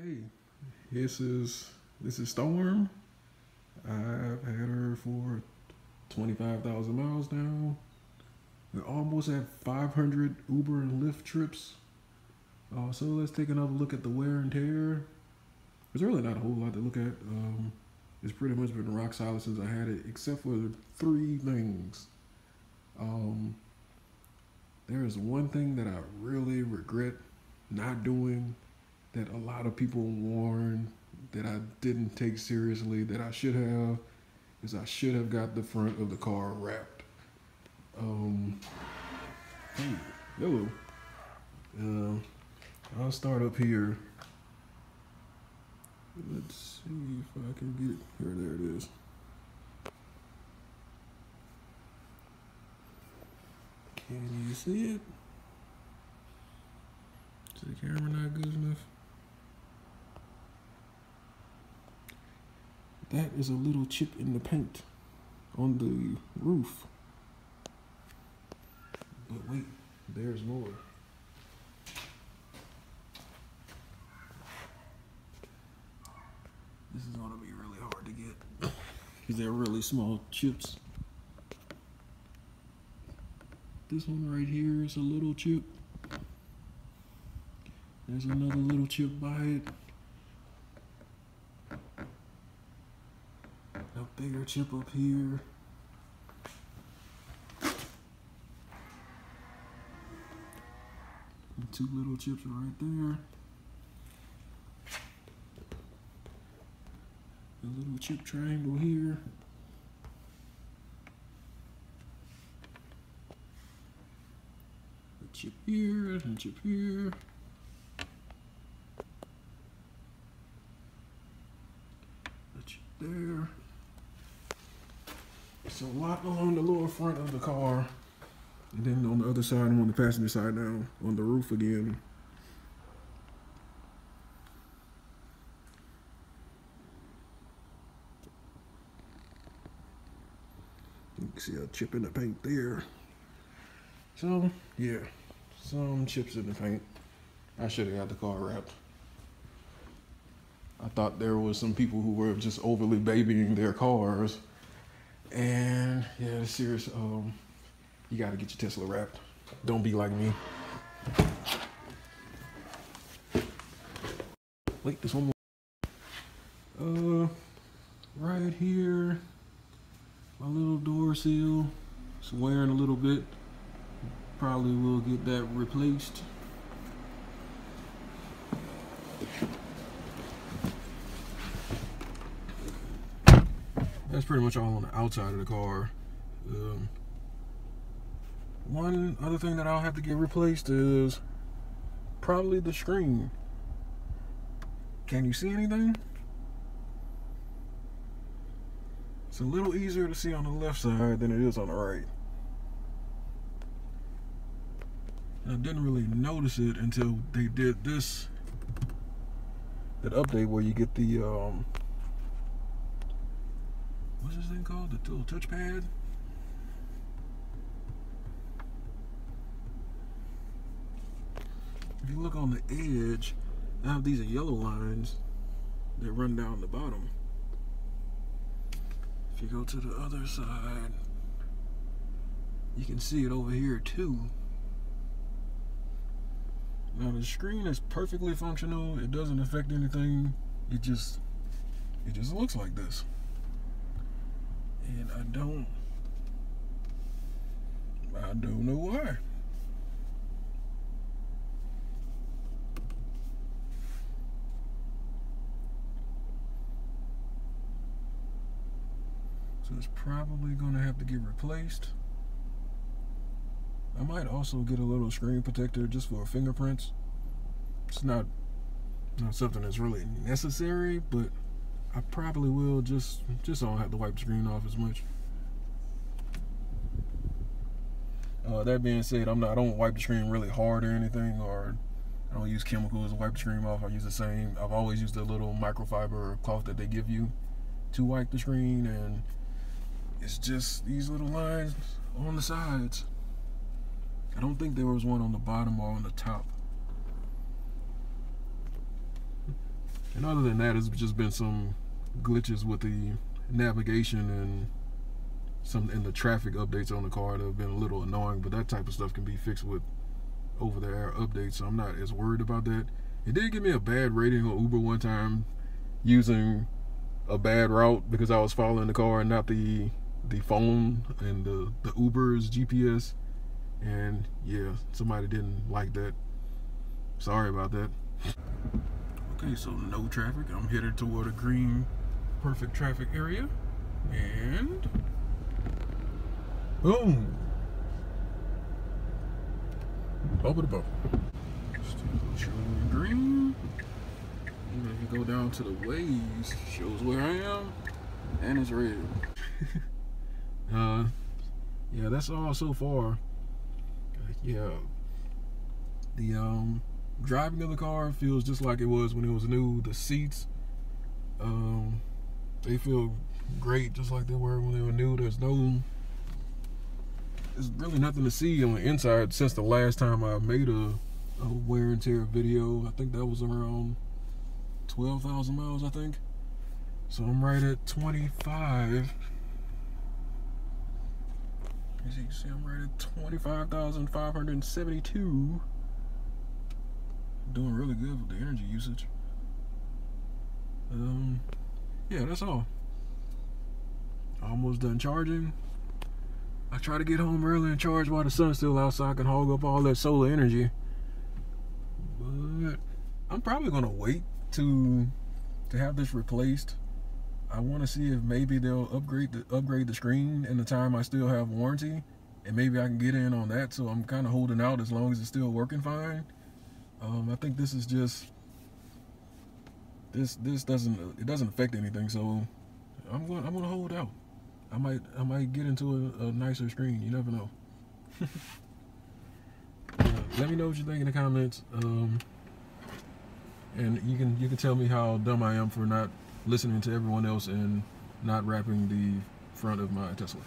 Okay, this is Storm. I've had her for 25,000 miles now. We almost have 500 Uber and Lyft trips. So let's take another look at the wear and tear. There's really not a whole lot to look at. It's pretty much been rock solid since I had it, except for three things. There is one thing that I really regret not doing, that a lot of people warned that I didn't take seriously, that I should have, is I should have got the front of the car wrapped. Hello. I'll start up here. Let's see if I can get it. Here, there it is. Can you see it? Is the camera not good enough? That is a little chip in the paint on the roof. But wait, there's more. This is gonna be really hard to get because they're really small chips. This one right here is a little chip. There's another little chip by it. A bigger chip up here. And two little chips right there. A little chip triangle here. A chip here and a chip here. There. It's a lot along the lower front of the car. And then on the other side, I'm on the passenger side now, on the roof again. You can see a chip in the paint there. So, yeah, some chips in the paint. I should have got the car wrapped. I thought there was some people who were just overly babying their cars, and yeah, it's serious. You gotta get your Tesla wrapped. Don't be like me. Wait, there's one more. Right here, my little door seal. It's wearing a little bit. Probably will get that replaced. That's pretty much all on the outside of the car. One other thing that I'll have to get replaced is probably the screen. Can you see anything? It's a little easier to see on the left side than it is on the right. And I didn't really notice it until they did this, that update where you get the what's this thing called? The little touchpad? If you look on the edge, I have these yellow lines that run down the bottom. If you go to the other side, you can see it over here too. Now the screen is perfectly functional. It doesn't affect anything. It just looks like this. And I don't know why. So it's probably gonna have to get replaced. I might also get a little screen protector just for fingerprints. It's not something that's really necessary, but I probably will, just so I don't have to wipe the screen off as much. That being said, I don't wipe the screen really hard or anything, or I don't use chemicals to wipe the screen off. I use the same. I've always used the little microfiber or cloth that they give you to wipe the screen, and it's just these little lines on the sides. I don't think there was one on the bottom or on the top. And other than that, it's just been some glitches with the navigation and the traffic updates on the car that have been a little annoying, but that type of stuff can be fixed with over-the-air updates, so I'm not as worried about that. It did give me a bad rating on Uber one time using a bad route because I was following the car and not the phone and the Uber's GPS, and yeah, somebody didn't like that. Sorry about that. Okay, so no traffic. I'm headed toward a green perfect traffic area, and boom! Over the boat. Green. And then you go down to the waves, shows where I am, and it's red. Yeah, that's all so far. Yeah, the driving of the car feels just like it was when it was new. The seats, they feel great, just like they were when they were new. There's really nothing to see on the inside since the last time I made a wear and tear video. I think that was around 12,000 miles, I think. So I'm right at 25. As you can see, I'm right at 25,572. Doing really good with the energy usage. Yeah, that's all. Almost done charging. I try to get home early and charge while the sun's still out so I can hog up all that solar energy. But I'm probably gonna wait to have this replaced. I want to see if maybe they'll upgrade the screen in the time I still have warranty, and maybe I can get in on that. So I'm kind of holding out as long as it's still working fine. I think this is just this doesn't affect anything, so I'm gonna hold out. I might get into a nicer screen. You never know. Let me know what you think in the comments, and you can tell me how dumb I am for not listening to everyone else and not wrapping the front of my Tesla.